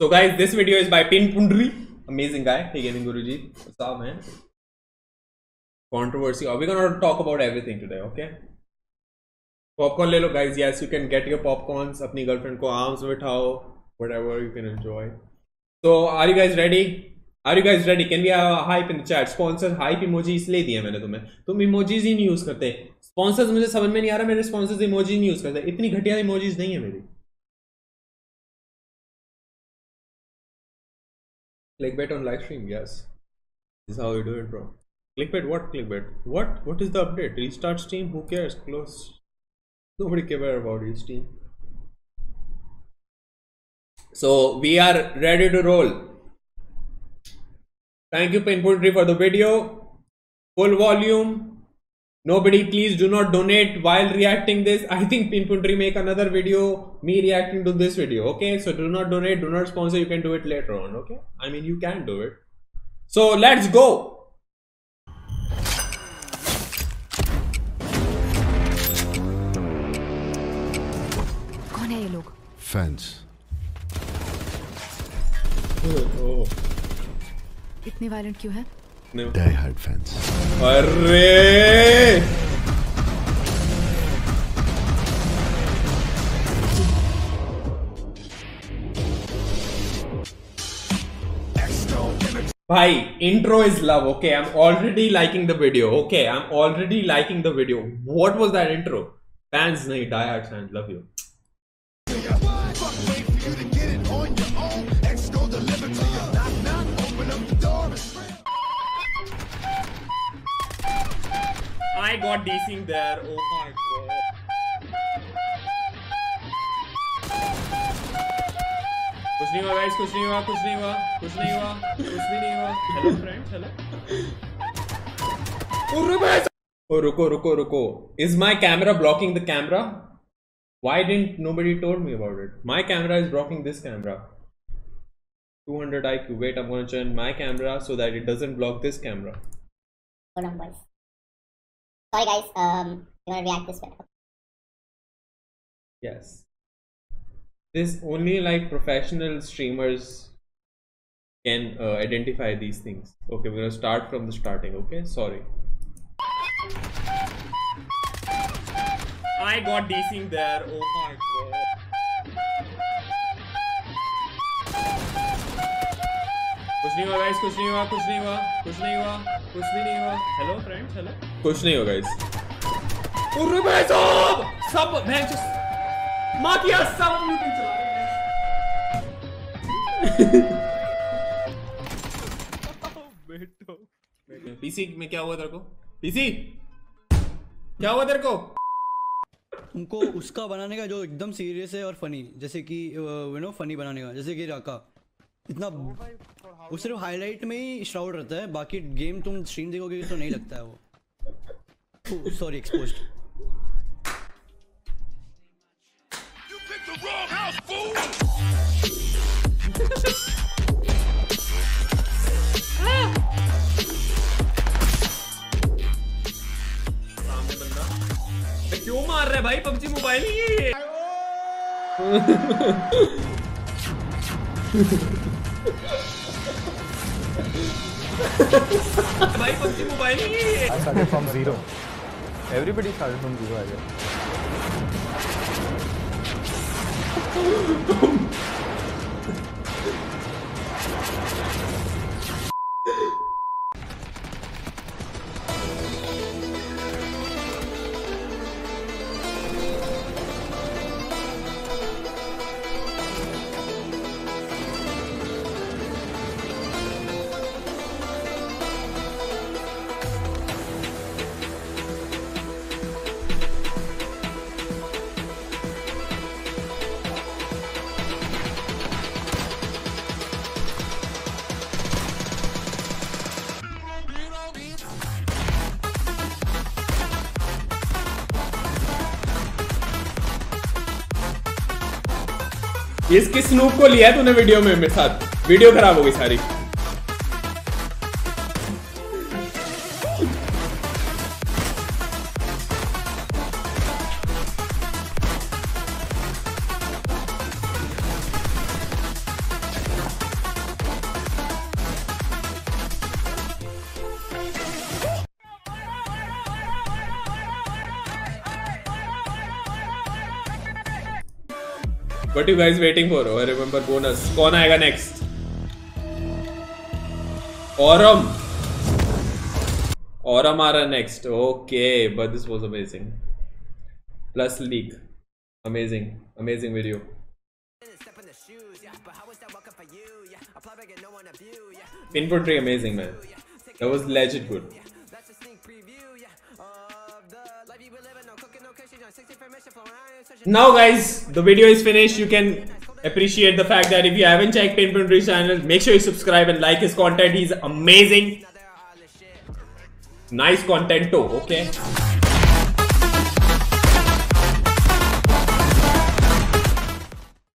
So guys, this video is by Pin Pundri. Amazing guy. Hey Gaming Guruji. What's up, man? Controversy. We're gonna talk about everything today, okay? Popcorn le lo guys. Yes, you can get your popcorns. Apni girlfriend ko arms mein uthao. Whatever, you can enjoy. So, are you guys ready? Are you guys ready? Can we have a hype in the chat? Sponsor hype emoji इसलिए दिया मैंने तुम्हें. तुम emojis ही नहीं use करते. Sponsors मुझे समझ में नहीं आ रहा. मेरे sponsors emojis नहीं use करते. इतनी घटिया emojis नहीं है मेरी. Clickbait on live stream, yes. This is how you do it, bro. Clickbait? What clickbait? What? What is the update? Restart Steam? Who cares? Close. Nobody cares about this Steam. So we are ready to roll. Thank you Pin Pundri for the video. Full volume. Nobody please do not donate while reacting this. I think Pin Pundri make another video me reacting to this video. Okay, so do not donate, do not sponsor. You can do it later on. Okay, I mean you can do it. So let's go. Fans. Oh. इतनी violent क्यों है? Die hard fans. अरे! भाई, intro is love. Okay, I'm already liking the video. Okay, I'm already liking the video. What was that intro? Fans नहीं, die hard fans. Love you. I got DCing there. Oh my god. कुछ नहीं हुआ guys, कुछ नहीं हुआ, कुछ नहीं हुआ, कुछ नहीं हुआ, कुछ भी नहीं हुआ. Hello friends, hello. Oh रुको, रुको, रुको. Is my camera blocking the camera? Why didn't nobody told me about it? My camera is blocking this camera. 200 IQ. Wait, I'm gonna turn my camera so that it doesn't block this camera. Hold on, boys. Sorry guys, you wanna react this way? Yes. This only like professional streamers can identify these things. Okay, we're gonna start from the starting, okay? Sorry. I got DCing there, oh my god. कुछ नहीं हुआ guys, कुछ नहीं हुआ, कुछ नहीं हुआ, कुछ नहीं हुआ, कुछ भी नहीं हुआ. Hello friends, hello. कुछ नहीं हुआ गाइस. अरे भाई साहब, सब मैच माफिया सब लूटिंग चला रहे हैं. पीसी में क्या हुआ तेरे को? पीसी क्या हुआ तेरे को? तुमको उसका बनाने का जो एकदम सीरियस है और फनी, जैसे कि यू नो फनी बनाने का, जैसे कि राका इतना वो सिर्फ हाईलाइट में ही श्राउड रहता है, बाकी गेम तुम स्ट्रीम देखोगे तो नहीं लगता है वो. Sorry exposed. सामने बंदा क्यों मार रहा है भाई? PUBG मोबाइल ही है. भाई PUBG मोबाइल ही है. I started from zero. Everybody started from zero. इस किस स्नूप को लिया है तूने वीडियो में मेरे साथ? वीडियो खराब हो गई सारी. What are you guys waiting for? Oh, I remember bonus. Who will come next? Aurum. Aurum are next. Okay, but this was amazing. Plus leak. Amazing. Amazing video. Pin Pundri, amazing man. That was legit good. Now guys, the video is finished. You can appreciate the fact that if you haven't checked Pin Pundri's channel, make sure you subscribe and like his content. He's amazing. Nice content too, okay?